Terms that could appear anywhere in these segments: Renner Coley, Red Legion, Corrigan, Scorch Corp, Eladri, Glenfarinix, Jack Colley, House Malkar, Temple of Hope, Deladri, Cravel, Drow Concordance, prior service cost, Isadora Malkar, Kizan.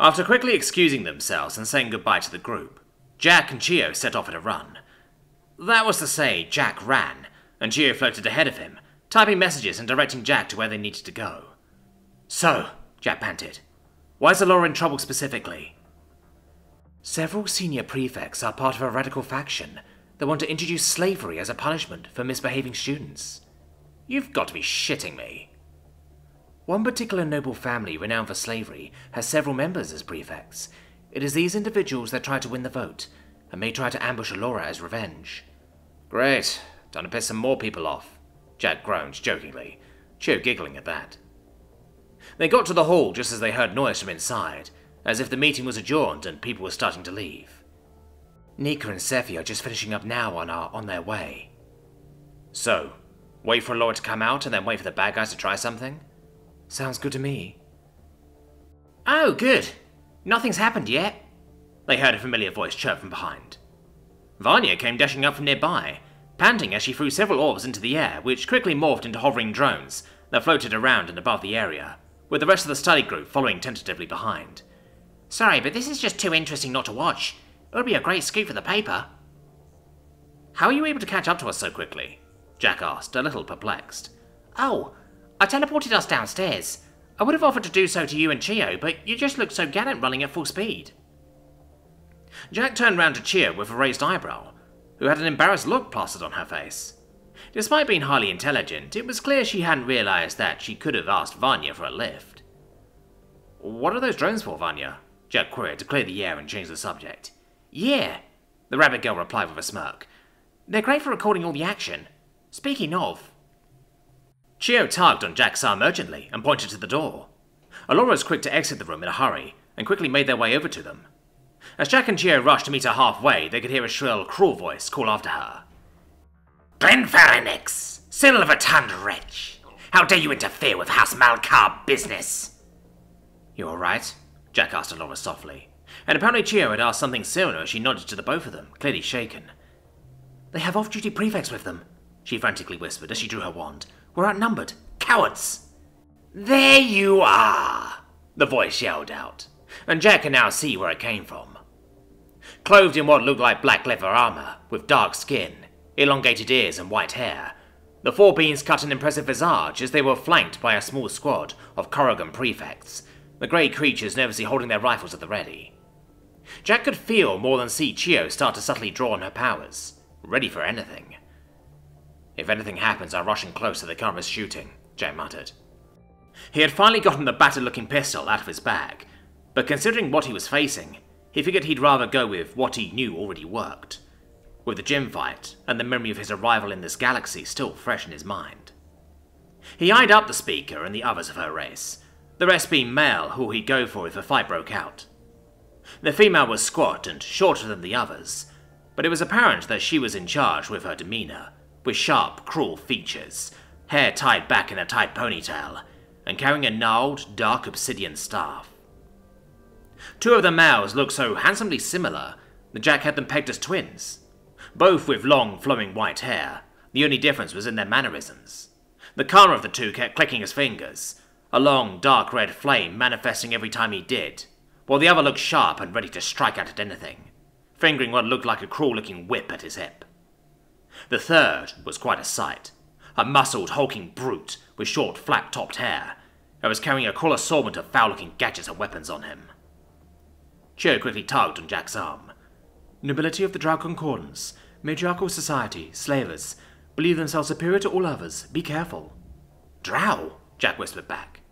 After quickly excusing themselves and saying goodbye to the group, Jack and Chio set off at a run. That was to say, Jack ran, and Chio floated ahead of him, typing messages and directing Jack to where they needed to go. So, Jack panted, why is Isadora in trouble specifically? Several senior prefects are part of a radical faction that want to introduce slavery as a punishment for misbehaving students. You've got to be shitting me. One particular noble family renowned for slavery has several members as prefects. It is these individuals that try to win the vote, and may try to ambush Isadora as revenge. Great, time to piss some more people off, Jack groaned jokingly, Chio giggling at that. They got to the hall just as they heard noise from inside, as if the meeting was adjourned and people were starting to leave. Nika and Seffi are just finishing up now and are on their way. So, wait for Isadora to come out and then wait for the bad guys to try something? Sounds good to me. Oh, good. Nothing's happened yet, they heard a familiar voice chirp from behind. Vanya came dashing up from nearby, panting as she threw several orbs into the air, which quickly morphed into hovering drones that floated around and above the area, with the rest of the study group following tentatively behind. Sorry, but this is just too interesting not to watch. It would be a great scoop for the paper. How are you able to catch up to us so quickly? Jack asked, a little perplexed. Oh, I teleported us downstairs. I would have offered to do so to you and Chio, but you just looked so gallant running at full speed. Jack turned round to Chio with a raised eyebrow, who had an embarrassed look plastered on her face. Despite being highly intelligent, it was clear she hadn't realized that she could have asked Vanya for a lift. What are those drones for, Vanya? Jack queried to clear the air and change the subject. Yeah, the rabbit girl replied with a smirk. They're great for recording all the action. Speaking of... Chio tugged on Jack's arm urgently and pointed to the door. Isadora was quick to exit the room in a hurry and quickly made their way over to them. As Jack and Chio rushed to meet her halfway, they could hear a shrill, cruel voice call after her. Glenfarinix, sin of a tanned wretch! How dare you interfere with House Malkar business? You alright? Jack asked Isadora softly, and apparently Chio had asked something similar as she nodded to the both of them, clearly shaken. They have off-duty prefects with them, she frantically whispered as she drew her wand. We're outnumbered. Cowards! There you are! The voice yelled out, and Jack can now see where it came from. Clothed in what looked like black leather armour, with dark skin, elongated ears and white hair, the four beings cut an impressive visage as they were flanked by a small squad of Corrigan prefects, the grey creatures nervously holding their rifles at the ready. Jack could feel more than see Chio start to subtly draw on her powers, ready for anything. If anything happens, I'm rushing close to the current shooting, Jack muttered. He had finally gotten the battered-looking pistol out of his bag, but considering what he was facing, he figured he'd rather go with what he knew already worked, with the gym fight and the memory of his arrival in this galaxy still fresh in his mind. He eyed up the speaker and the others of her race, the rest being male who he'd go for if a fight broke out. The female was squat and shorter than the others, but it was apparent that she was in charge with her demeanour, with sharp, cruel features, hair tied back in a tight ponytail, and carrying a gnarled, dark obsidian staff. Two of the males looked so handsomely similar that Jack had them pegged as twins, both with long, flowing white hair. The only difference was in their mannerisms. The calmer of the two kept clicking his fingers, a long, dark red flame manifesting every time he did, while the other looked sharp and ready to strike out at anything, fingering what looked like a cruel-looking whip at his hip. The third was quite a sight, a muscled, hulking brute with short, flat-topped hair, and was carrying a cruel assortment of foul-looking gadgets and weapons on him. Chio quickly tugged on Jack's arm. Nobility of the Drow Concordance, matriarchal society, slavers, believe themselves superior to all others, be careful. Drow? Jack whispered back.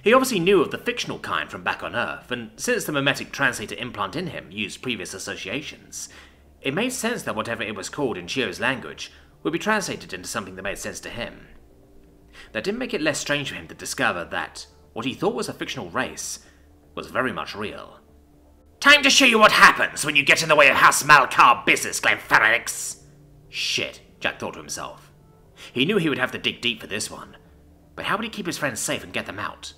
He obviously knew of the fictional kind from back on Earth, and since the mimetic translator implant in him used previous associations, it made sense that whatever it was called in Chio's language would be translated into something that made sense to him. That didn't make it less strange for him to discover that what he thought was a fictional race was very much real. Time to show you what happens when you get in the way of House Malkar business, Glenfarinix! Shit, Jack thought to himself. He knew he would have to dig deep for this one, but how would he keep his friends safe and get them out?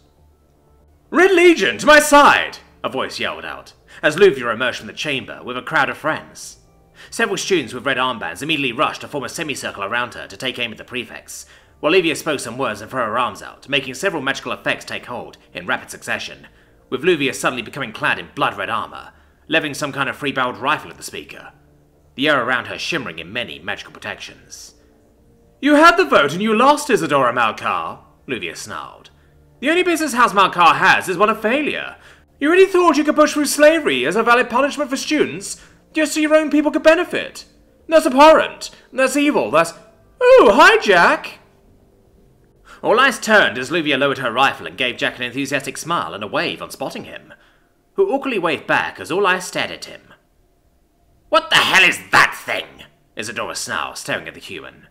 Red Legion, to my side! A voice yelled out, as Luvia emerged from the chamber with a crowd of friends. Several students with red armbands immediately rushed to form a semicircle around her to take aim at the prefects, while Luvia spoke some words and threw her arms out, making several magical effects take hold in rapid succession, with Luvia suddenly becoming clad in blood-red armor, leveling some kind of three-barreled rifle at the speaker, the air around her shimmering in many magical protections. "You had the vote and you lost, Isadora Malkar," Luvia snarled. "The only business House Malkar has is one of failure. You really thought you could push through slavery as a valid punishment for students just so your own people could benefit? That's abhorrent. That's evil. That's... Oh, hi, Jack!" All eyes turned as Luvia lowered her rifle and gave Jack an enthusiastic smile and a wave on spotting him, who awkwardly waved back as all eyes stared at him. "What the hell is that thing?" Isadora snarled, staring at the human.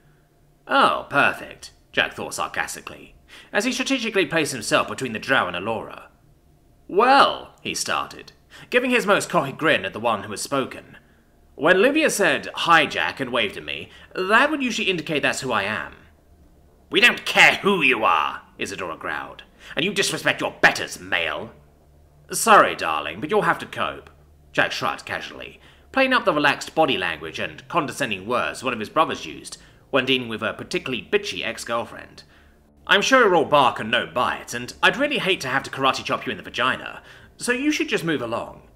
"Oh, perfect," Jack thought sarcastically, as he strategically placed himself between the Drow and Allura. "Well," he started, giving his most cocky grin at the one who had spoken. "When Luvia said, 'Hi, Jack,' and waved at me, that would usually indicate that's who I am." "We don't care who you are," Isadora growled. "And you disrespect your betters, male." "Sorry, darling, but you'll have to cope," Jack shrugged casually, playing up the relaxed body language and condescending words one of his brothers used when dealing with a particularly bitchy ex-girlfriend. "I'm sure you're all bark and no bite, and I'd really hate to have to karate chop you in the vagina, so you should just move along."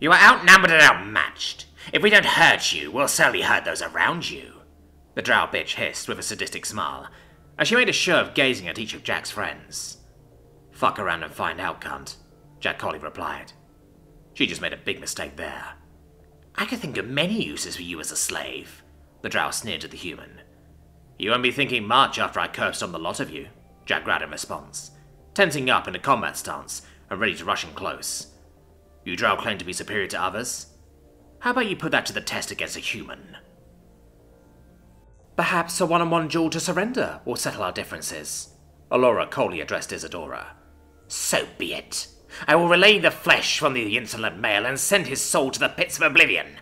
"You are outnumbered and outmatched. If we don't hurt you, we'll certainly hurt those around you," the Drow bitch hissed with a sadistic smile, as she made a show of gazing at each of Jack's friends. "Fuck around and find out, cunt," Jack Colley replied. "She just made a big mistake there." "I could think of many uses for you as a slave," the Drow sneered at the human. "You won't be thinking much after I cursed on the lot of you," Jack growled in response, tensing up in a combat stance and ready to rush in close. "You Drow claim to be superior to others? How about you put that to the test against a human?" "Perhaps a one-on-one duel to surrender will settle our differences," Allura coldly addressed Isadora. "So be it. I will relay the flesh from the insolent male and send his soul to the pits of oblivion."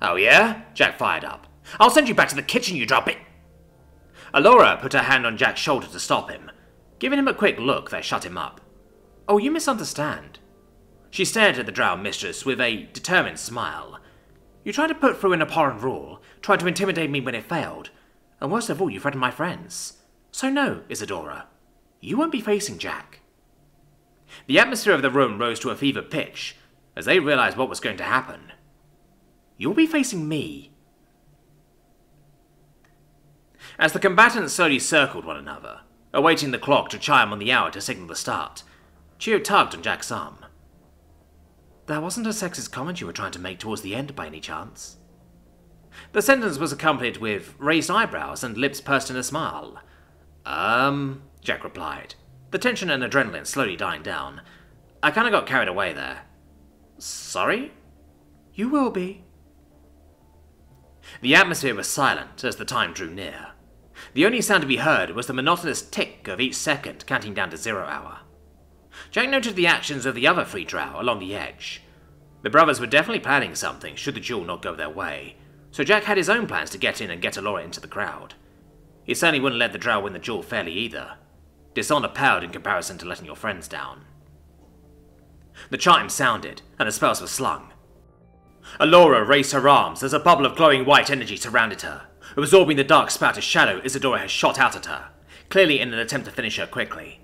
"Oh yeah?" Jack fired up. "I'll send you back to the kitchen, you drop it." Allura put her hand on Jack's shoulder to stop him, giving him a quick look that shut him up. "Oh, you misunderstand." She stared at the Drow mistress with a determined smile. "You tried to put through an abhorrent rule, tried to intimidate me when it failed, and worst of all, you threatened my friends. So no, Isadora, you won't be facing Jack." The atmosphere of the room rose to a fever pitch as they realized what was going to happen. "You'll be facing me." As the combatants slowly circled one another, awaiting the clock to chime on the hour to signal the start, Chio tugged on Jack's arm. "That wasn't a sexist comment you were trying to make towards the end, by any chance?" The sentence was accompanied with raised eyebrows and lips pursed in a smile. Jack replied, the tension and adrenaline slowly dying down. "I kinda got carried away there." "Sorry?" "You will be." The atmosphere was silent as the time drew near. The only sound to be heard was the monotonous tick of each second counting down to 0 hour. Jack noted the actions of the other three Drow along the edge. The brothers were definitely planning something should the duel not go their way, so Jack had his own plans to get in and get Allura into the crowd. He certainly wouldn't let the Drow win the duel fairly either. Dishonor paled in comparison to letting your friends down. The chime sounded, and the spells were slung. Allura raised her arms as a bubble of glowing white energy surrounded her, absorbing the dark spout of shadow Isadora had shot out at her, clearly in an attempt to finish her quickly.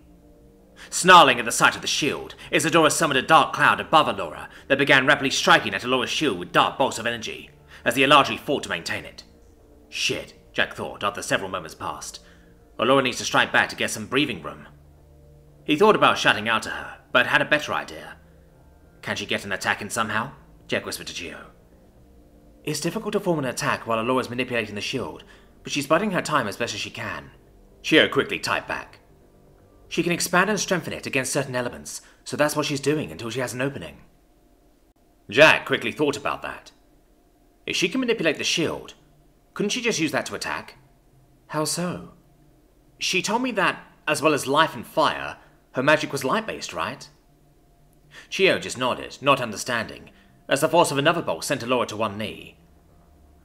Snarling at the sight of the shield, Isadora summoned a dark cloud above Allura that began rapidly striking at Allura's shield with dark bolts of energy, as the Eladri fought to maintain it. "Shit," Jack thought after several moments passed. "Allura needs to strike back to get some breathing room." He thought about shouting out to her, but had a better idea. "Can she get an attack in somehow?" Jack whispered to Geo. "It's difficult to form an attack while Allura's manipulating the shield, but she's biding her time as best as she can," Geo quickly typed back. "She can expand and strengthen it against certain elements, so that's what she's doing until she has an opening." Jack quickly thought about that. If she can manipulate the shield, couldn't she just use that to attack? "How so?" "She told me that, as well as life and fire, her magic was light-based, right?" Chio just nodded, not understanding, as the force of another bolt sent Allura to one knee.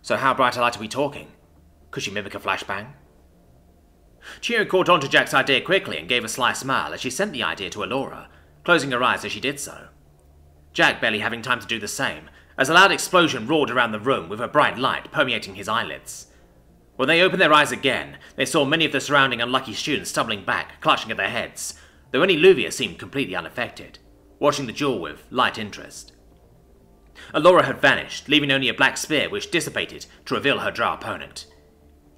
"So how bright a light are we talking? Could she mimic a flashbang?" Chio caught on to Jack's idea quickly and gave a sly smile as she sent the idea to Allura, closing her eyes as she did so. Jack barely having time to do the same, as a loud explosion roared around the room with a bright light permeating his eyelids. When they opened their eyes again, they saw many of the surrounding unlucky students stumbling back, clutching at their heads, though only Luvia seemed completely unaffected, watching the duel with light interest. Allura had vanished, leaving only a black sphere which dissipated to reveal her drow opponent.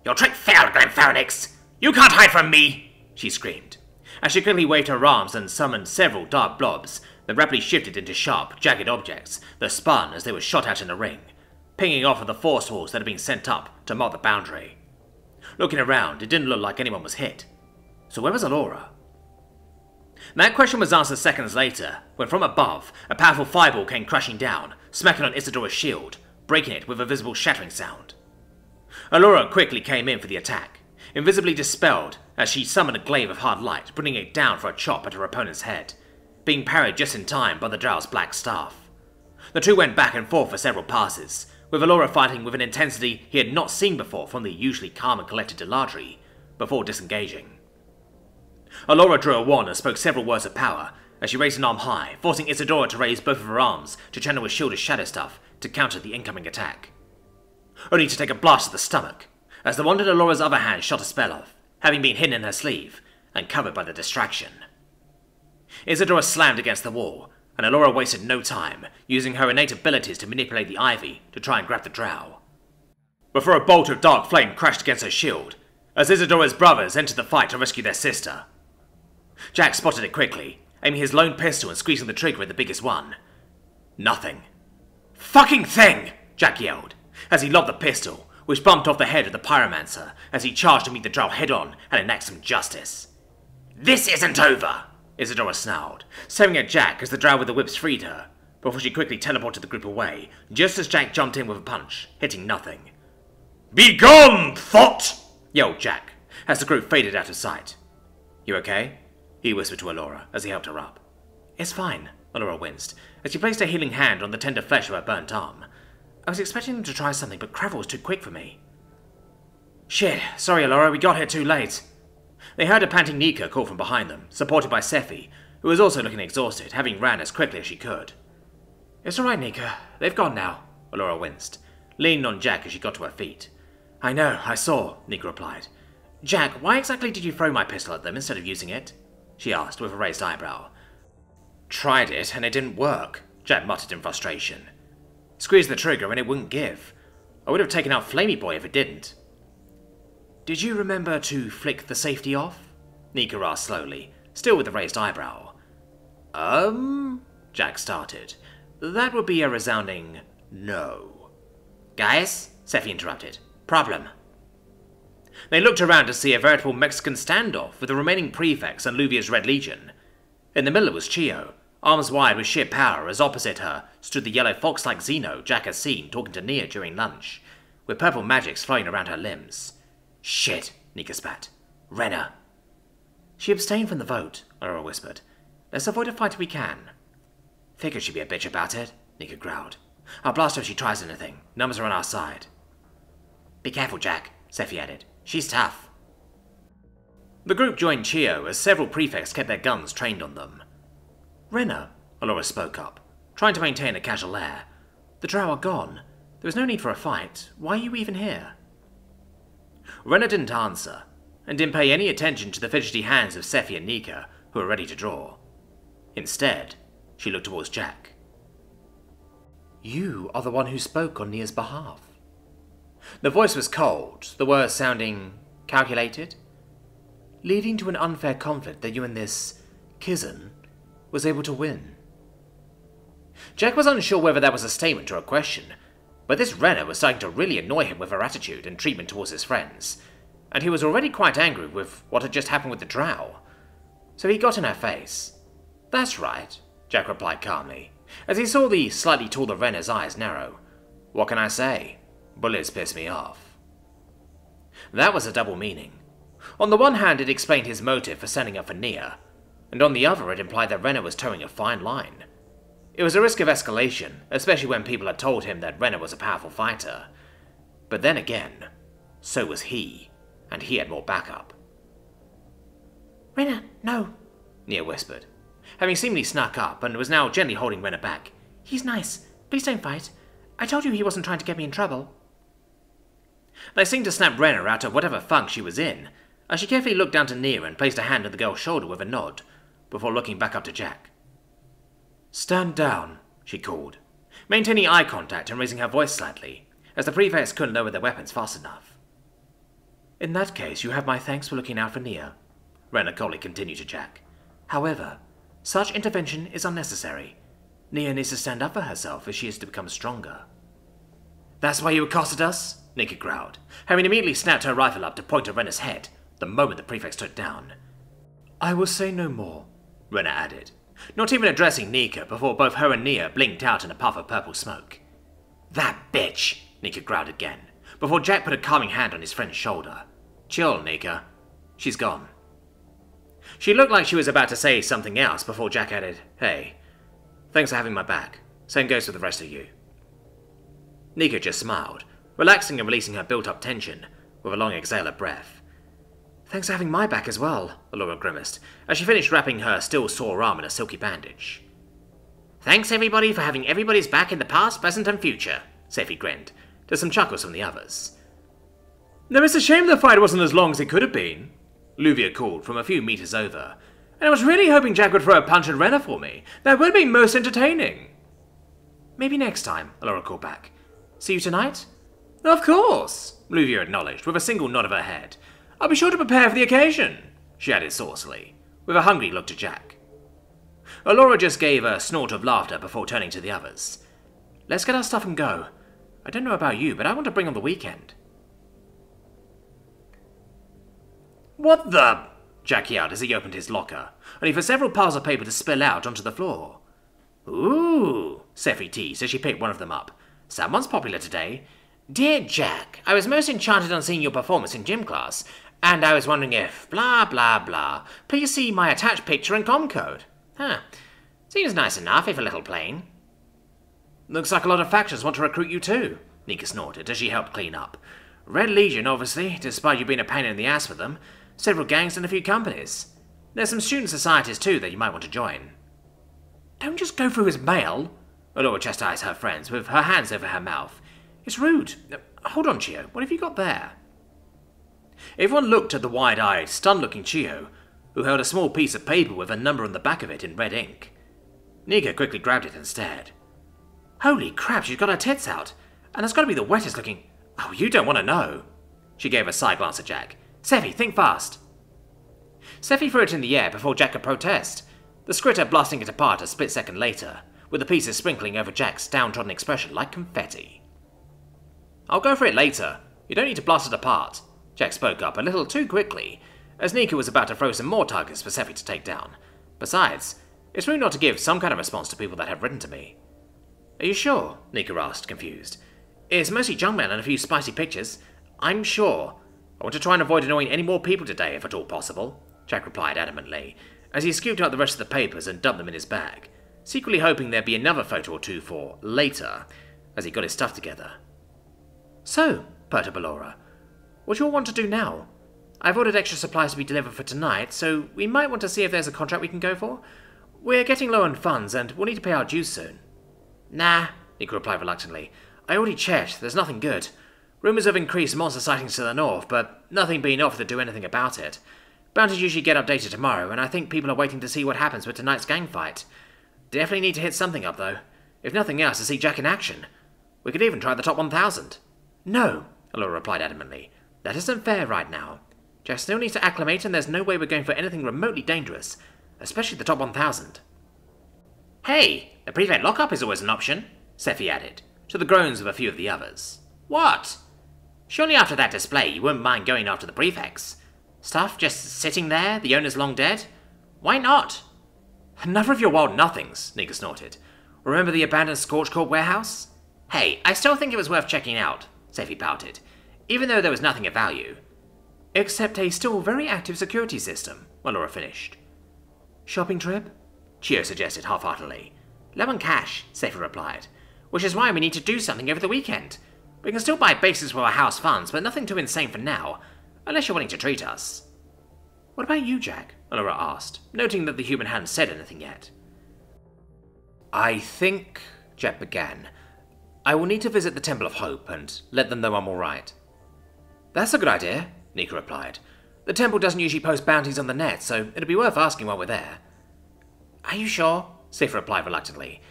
"Your trick failed, Glenfarnix! You can't hide from me!" she screamed, as she quickly waved her arms and summoned several dark blobs that rapidly shifted into sharp, jagged objects that spun as they were shot out in a ring, pinging off of the force walls that had been sent up to mark the boundary. Looking around, it didn't look like anyone was hit. So where was Allura? That question was answered seconds later, when from above, a powerful fireball came crashing down, smacking on Isadora's shield, breaking it with a visible shattering sound. Allura quickly came in for the attack, invisibly dispelled as she summoned a glaive of hard light, bringing it down for a chop at her opponent's head, being parried just in time by the drow's black staff. The two went back and forth for several passes, with Allura fighting with an intensity he had not seen before from the usually calm and collected Deladri, before disengaging. Allura drew a wand and spoke several words of power as she raised an arm high, forcing Isadora to raise both of her arms to channel a shield of shadow stuff to counter the incoming attack, only to take a blast to the stomach, as the wand in Allura's other hand shot a spell off, having been hidden in her sleeve and covered by the distraction. Isadora slammed against the wall, and Allura wasted no time, using her innate abilities to manipulate the ivy to try and grab the drow, before a bolt of dark flame crashed against her shield, as Isadora's brothers entered the fight to rescue their sister. Jack spotted it quickly, aiming his lone pistol and squeezing the trigger at the biggest one. Nothing. "Fucking thing!" Jack yelled, as he lobbed the pistol, which bumped off the head of the pyromancer as he charged to meet the drow head-on and enact some justice. "This isn't over!" Isadora snarled, staring at Jack as the drow with the whips freed her, before she quickly teleported the group away, just as Jack jumped in with a punch, hitting nothing. "Begone, thot!" yelled Jack, as the group faded out of sight. "You okay?" he whispered to Allura as he helped her up. "It's fine," Allura winced, as she placed a healing hand on the tender flesh of her burnt arm. "I was expecting them to try something, but Cravel was too quick for me." "Shit, sorry Allura, we got here too late." They heard a panting Nika call from behind them, supported by Sephi, who was also looking exhausted, having ran as quickly as she could. "It's alright, Nika, they've gone now," Allura winced, leaning on Jack as she got to her feet. "I know, I saw," Nika replied. "Jack, why exactly did you throw my pistol at them instead of using it?" she asked with a raised eyebrow. "Tried it and it didn't work," Jack muttered in frustration. "Squeezed the trigger and it wouldn't give. I would have taken out Flamey Boy if it didn't." "Did you remember to flick the safety off?" Nika asked slowly, still with a raised eyebrow. Jack started. "That would be a resounding no." "Guys," Sephi interrupted. "Problem." They looked around to see a veritable Mexican standoff with the remaining prefects and Luvia's Red Legion. In the middle was Chio, arms wide with sheer power, as opposite her stood the yellow fox-like Zeno Jack had seen talking to Nia during lunch, with purple magics flowing around her limbs. "Shit," Nika spat. "Renna." "She abstained from the vote," Allura whispered. "Let's avoid a fight if we can." "Figured she'd be a bitch about it," Nika growled. "I'll blast her if she tries anything. Numbers are on our side." "Be careful, Jack," Sephi added. "She's tough." The group joined Chio as several prefects kept their guns trained on them. "Renna," Allura spoke up, trying to maintain a casual air. "The drow are gone. There was no need for a fight. Why are you even here?" Renna didn't answer, and didn't pay any attention to the fidgety hands of Sephi and Nika, who were ready to draw. Instead, she looked towards Jack. "You are the one who spoke on Nia's behalf." The voice was cold, the words sounding calculated, leading to an unfair conflict that you and this Kizan was able to win. Jack was unsure whether that was a statement or a question, but this Renna was starting to really annoy him with her attitude and treatment towards his friends, and he was already quite angry with what had just happened with the drow. So he got in her face. "That's right," Jack replied calmly, as he saw the slightly taller Renna's eyes narrow. "What can I say? Bullets piss me off." That was a double meaning. On the one hand, it explained his motive for sending up for Nia, and on the other it implied that Renna was towing a fine line. It was a risk of escalation, especially when people had told him that Renna was a powerful fighter. But then again, so was he, and he had more backup. "Renna, no," Nia whispered, having seemingly snuck up and was now gently holding Renna back. "He's nice. Please don't fight. I told you he wasn't trying to get me in trouble." They seemed to snap Renna out of whatever funk she was in, as she carefully looked down to Nia and placed a hand on the girl's shoulder with a nod, before looking back up to Jack. "Stand down," she called, maintaining eye contact and raising her voice slightly, as the prefects couldn't lower their weapons fast enough. "In that case, you have my thanks for looking out for Nia," Renner Coley continued to Jack. "However, such intervention is unnecessary. Nia needs to stand up for herself if she is to become stronger." "That's why you accosted us?" Nika growled, having immediately snapped her rifle up to point at Renner's head the moment the prefect stood down. "I will say no more," Renner added, not even addressing Nika before both her and Nia blinked out in a puff of purple smoke. "That bitch!" Nika growled again, before Jack put a calming hand on his friend's shoulder. "Chill, Nika. She's gone." She looked like she was about to say something else before Jack added, "Hey, thanks for having my back. Same goes for the rest of you." Nika just smiled, relaxing and releasing her built-up tension with a long exhale of breath. "Thanks for having my back as well," Allura grimaced, as she finished wrapping her still sore arm in a silky bandage. "Thanks everybody for having everybody's back in the past, present and future," Seffi grinned, to some chuckles from the others. "Now it's a shame the fight wasn't as long as it could have been," Luvia called from a few meters over, "and I was really hoping Jack would throw a punch at Renner for me. That would be most entertaining." "Maybe next time," Allura called back. "See you tonight?" "Of course," Luvia acknowledged with a single nod of her head. "I'll be sure to prepare for the occasion," she added saucily, with a hungry look to Jack. Allura just gave a snort of laughter before turning to the others. "Let's get our stuff and go. I don't know about you, but I want to bring on the weekend." "What the?" Jack yelled as he opened his locker, only for several piles of paper to spill out onto the floor. "Ooh," Seffi teased as she picked one of them up. "Someone's popular today. Dear Jack, I was most enchanted on seeing your performance in gym class, and I was wondering if blah blah blah. Please see my attached picture and com code." "Huh. Seems nice enough, if a little plain." "Looks like a lot of factions want to recruit you too," Nika snorted as she helped clean up. "Red Legion, obviously, despite you being a pain in the ass for them. Several gangs and a few companies. There's some student societies too that you might want to join." "Don't just go through his mail," Allura chastised her friends with her hands over her mouth. "It's rude. Hold on, Chio. What have you got there?" Everyone looked at the wide-eyed, stunned-looking Chio, who held a small piece of paper with a number on the back of it in red ink. Nika quickly grabbed it and stared. "Holy crap, she's got her tits out! And that's got to be the wettest-looking... Oh, you don't want to know!" She gave a side glance at Jack. "Seffi, think fast!" Seffi threw it in the air before Jack could protest, the scritter blasting it apart a split second later, with the pieces sprinkling over Jack's downtrodden expression like confetti. "I'll go for it later. You don't need to blast it apart," Jack spoke up a little too quickly, as Nika was about to throw some more targets for Seffi to take down. "Besides, it's rude not to give some kind of response to people that have written to me." "Are you sure?" Nika asked, confused. "It's mostly junk mail and a few spicy pictures. I'm sure. I want to try and avoid annoying any more people today, if at all possible," Jack replied adamantly, as he scooped out the rest of the papers and dumped them in his bag, secretly hoping there'd be another photo or two for later, as he got his stuff together. "So," purred Allura, "what do you all want to do now? I've ordered extra supplies to be delivered for tonight, so we might want to see if there's a contract we can go for. We're getting low on funds, and we'll need to pay our dues soon." "Nah," Nika replied reluctantly. "I already checked. There's nothing good. Rumours of increased monster sightings to the north, but nothing being offered to do anything about it. Bounties usually get updated tomorrow, and I think people are waiting to see what happens with tonight's gang fight. Definitely need to hit something up, though. If nothing else, to see Jack in action. We could even try the top 1,000. "No," Allura replied adamantly. "That isn't fair right now. Jack still needs to acclimate, and there's no way we're going for anything remotely dangerous, especially the top 1,000. "Hey, the prefect lockup is always an option," Seffi added, to the groans of a few of the others. "What? Surely after that display you wouldn't mind going after the prefects. Stuff just sitting there, the owner's long dead. Why not?" "Enough of your wild nothings," Nika snorted. "Remember the abandoned Scorch Corp warehouse?" "Hey, I still think it was worth checking out," Seffi pouted, even though there was nothing of value. "Except a still very active security system," Allura finished. "Shopping trip?" Chio suggested half-heartedly. "Low on cash," Seffi replied, "which is why we need to do something over the weekend. We can still buy bases for our house funds, but nothing too insane for now, unless you're willing to treat us." "What about you, Jack?" Allura asked, noting that the human hadn't said anything yet. "I think," Jack began, "I will need to visit the Temple of Hope and let them know I'm alright." "That's a good idea," Nika replied. "The temple doesn't usually post bounties on the net, so it'll be worth asking while we're there." "Are you sure?" Safe replied reluctantly.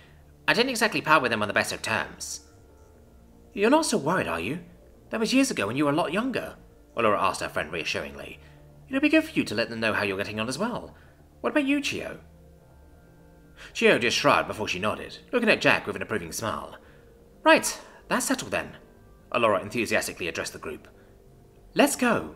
I didn't exactly part with them on the best of terms. You're not so worried, are you? That was years ago when you were a lot younger, Allura asked her friend reassuringly. It'll be good for you to let them know how you're getting on as well. What about you, Chio? Chio just shrugged before she nodded, looking at Jack with an approving smile. Right, that's settled then. Allura enthusiastically addressed the group. Let's go.